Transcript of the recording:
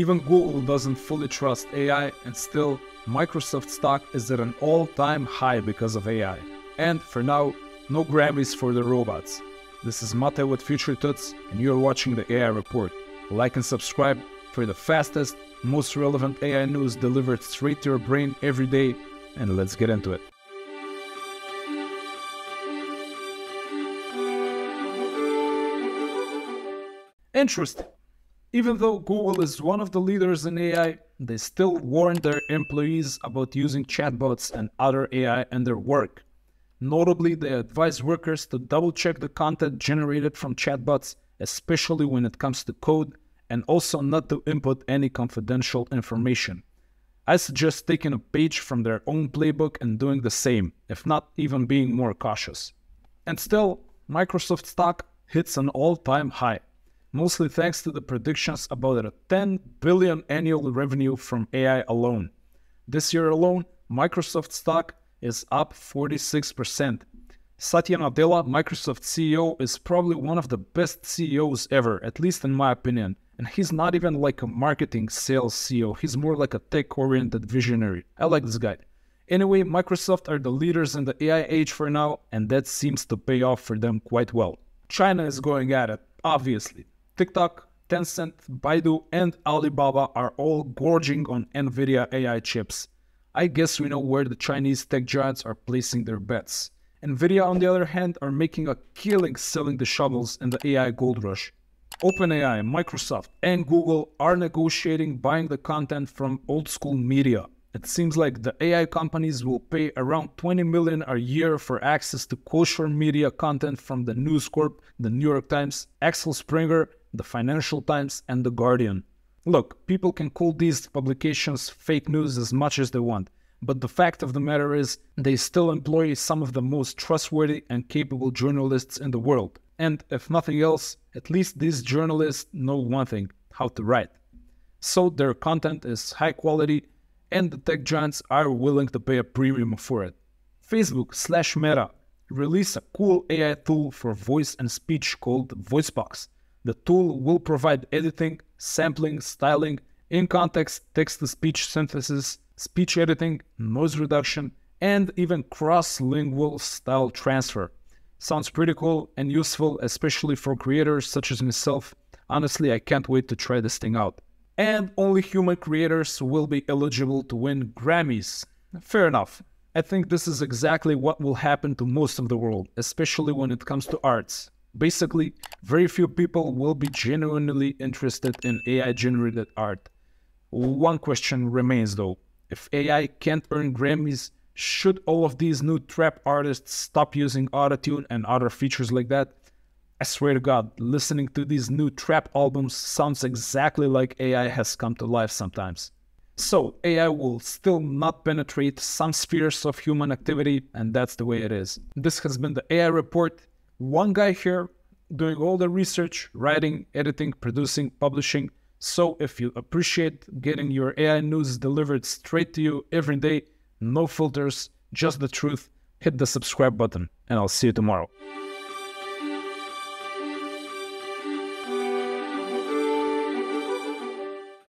Even Google doesn't fully trust AI, and still, Microsoft stock is at an all-time high because of AI. And for now, no Grammys for the robots. This is Mate with FutureTuts, and you're watching the AI Report. Like and subscribe for the fastest, most relevant AI news delivered straight to your brain every day, and let's get into it. Interesting. Even though Google is one of the leaders in AI, they still warn their employees about using chatbots and other AI in their work. Notably, they advise workers to double-check the content generated from chatbots, especially when it comes to code, and also not to input any confidential information. I suggest taking a page from their own playbook and doing the same, if not even being more cautious. And still, Microsoft stock hits an all-time high, mostly thanks to the predictions about a $10 billion annual revenue from AI alone. This year alone, Microsoft stock is up 46%. Satya Nadella, Microsoft CEO, is probably one of the best CEOs ever, at least in my opinion. And he's not even like a marketing sales CEO, he's more like a tech-oriented visionary. I like this guy. Anyway, Microsoft are the leaders in the AI age for now, and that seems to pay off for them quite well. China is going at it, obviously. TikTok, Tencent, Baidu, and Alibaba are all gorging on Nvidia AI chips. I guess we know where the Chinese tech giants are placing their bets. Nvidia, on the other hand, are making a killing selling the shovels in the AI gold rush. OpenAI, Microsoft, and Google are negotiating buying the content from old-school media. It seems like the AI companies will pay around $20 million a year for access to kosher media content from the News Corp, The New York Times, Axel Springer, The Financial Times, and The Guardian. Look, people can call these publications fake news as much as they want, but the fact of the matter is they still employ some of the most trustworthy and capable journalists in the world. And if nothing else, at least these journalists know one thing, how to write. So their content is high quality, and the tech giants are willing to pay a premium for it. Facebook/Meta released a cool AI tool for voice and speech called Voicebox. The tool will provide editing, sampling, styling, in-context text-to-speech synthesis, speech editing, noise reduction, and even cross-lingual style transfer. Sounds pretty cool and useful, especially for creators such as myself. Honestly, I can't wait to try this thing out. And only human creators will be eligible to win Grammys. Fair enough. I think this is exactly what will happen to most of the world, especially when it comes to arts. Basically, very few people will be genuinely interested in AI-generated art. One question remains though, if AI can't earn Grammys, should all of these new trap artists stop using autotune and other features like that? I swear to God, listening to these new trap albums sounds exactly like AI has come to life sometimes. So, AI will still not penetrate some spheres of human activity, and that's the way it is. This has been the AI Report. One guy here doing all the research, writing, editing, producing, publishing. So if you appreciate getting your AI news delivered straight to you every day, no filters, just the truth, hit the subscribe button, and I'll see you tomorrow.